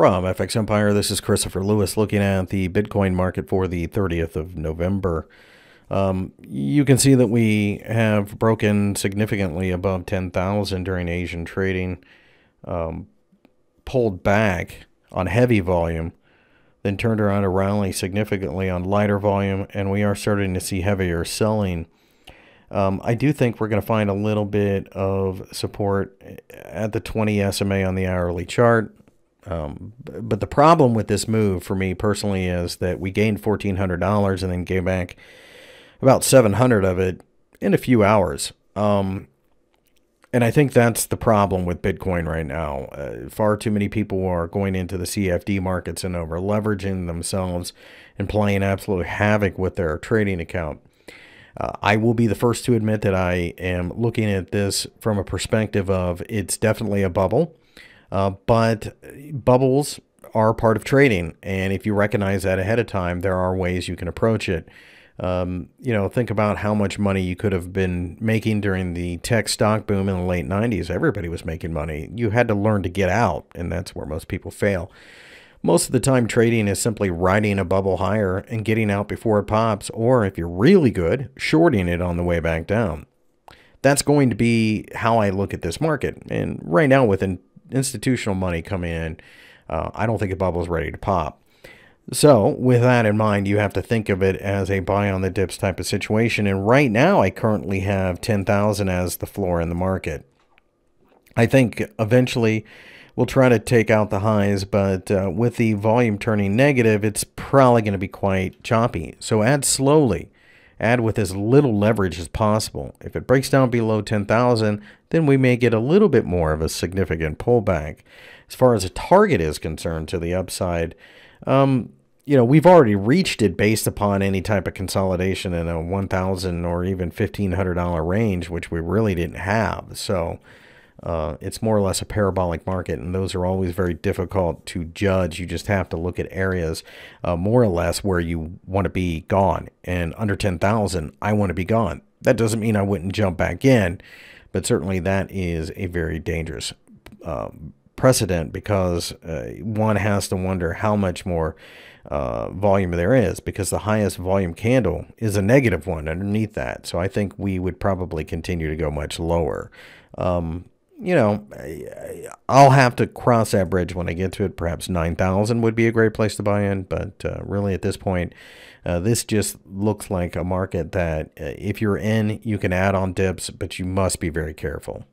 From FX Empire, this is Christopher Lewis looking at the Bitcoin market for the 30th of November. You can see that we have broken significantly above 10,000 during Asian trading, pulled back on heavy volume, then turned around a rally significantly on lighter volume, and we are starting to see heavier selling. I do think we're going to find a little bit of support at the 20 SMA on the hourly chart. But the problem with this move for me personally is that we gained $1,400 and then gave back about 700 of it in a few hours. And I think that's the problem with Bitcoin right now. Far too many people are going into the CFD markets and over leveraging themselves and playing absolute havoc with their trading account. I will be the first to admit that I am looking at this from a perspective of it's definitely a bubble. But bubbles are part of trading, and if you recognize that ahead of time, there are ways you can approach it. You know, think about how much money you could have been making during the tech stock boom in the late 90s. Everybody was making money. You had to learn to get out, and that's where most people fail. Most of the time, trading is simply riding a bubble higher and getting out before it pops, or if you're really good, shorting it on the way back down. That's going to be how I look at this market, and right now within institutional money coming in, I don't think the bubble is ready to pop. So with that in mind, you have to think of it as a buy on the dips type of situation. And right now I currently have 10,000 as the floor in the market. I think eventually we'll try to take out the highs, but with the volume turning negative, it's probably going to be quite choppy. So add slowly, add with as little leverage as possible. If it breaks down below 10,000, then we may get a little bit more of a significant pullback. As far as a target is concerned to the upside, you know, we've already reached it based upon any type of consolidation in a $1,000 or even $1,500 range, which we really didn't have. So it's more or less a parabolic market, and those are always very difficult to judge. You just have to look at areas more or less where you want to be gone, and under 10,000 I want to be gone. That doesn't mean I wouldn't jump back in, but certainly that is a very dangerous precedent, because one has to wonder how much more volume there is, because the highest volume candle is a negative one underneath that. So I think we would probably continue to go much lower. You know, I'll have to cross that bridge when I get to it. Perhaps 9,000 would be a great place to buy in. But really at this point, this just looks like a market that if you're in, you can add on dips, but you must be very careful.